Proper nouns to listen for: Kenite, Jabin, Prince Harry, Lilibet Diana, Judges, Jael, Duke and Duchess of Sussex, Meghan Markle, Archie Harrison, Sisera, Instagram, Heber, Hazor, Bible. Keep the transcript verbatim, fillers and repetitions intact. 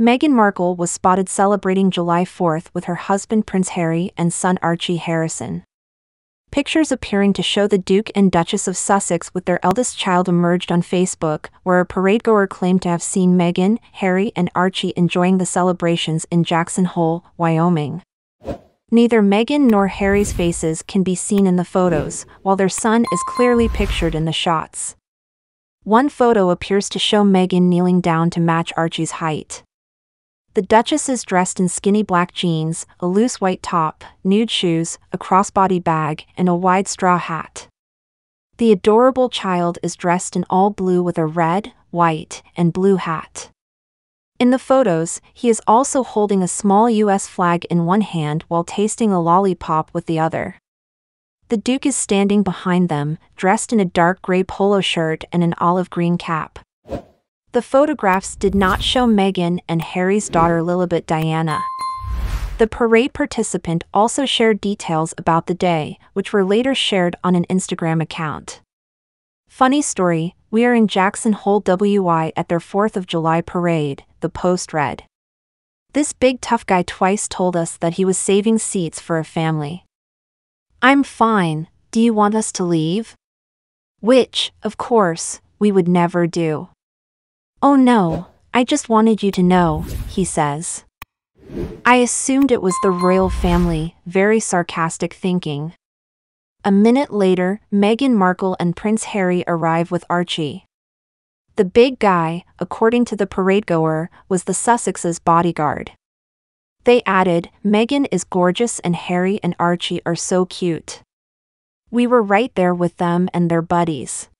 Meghan Markle was spotted celebrating July fourth with her husband Prince Harry and son Archie Harrison. Pictures appearing to show the Duke and Duchess of Sussex with their eldest child emerged on Facebook, where a parade-goer claimed to have seen Meghan, Harry and Archie enjoying the celebrations in Jackson Hole, Wyoming. Neither Meghan nor Harry's faces can be seen in the photos, while their son is clearly pictured in the shots. One photo appears to show Meghan kneeling down to match Archie's height. The Duchess is dressed in skinny black jeans, a loose white top, nude shoes, a crossbody bag, and a wide straw hat. The adorable child is dressed in all blue with a red, white, and blue hat. In the photos, he is also holding a small U S flag in one hand while tasting a lollipop with the other. The Duke is standing behind them, dressed in a dark gray polo shirt and an olive green cap. The photographs did not show Meghan and Harry's daughter Lilibet Diana. The parade participant also shared details about the day, which were later shared on an Instagram account. Funny story, we are in Jackson Hole, W Y at their fourth of July parade, the post read. This big tough guy twice told us that he was saving seats for a family. I'm fine, do you want us to leave? Which, of course, we would never do. Oh no, I just wanted you to know, he says. I assumed it was the royal family, very sarcastic thinking. A minute later, Meghan Markle and Prince Harry arrive with Archie. The big guy, according to the parade-goer, was the Sussex's bodyguard. They added, Meghan is gorgeous and Harry and Archie are so cute. We were right there with them and their buddies.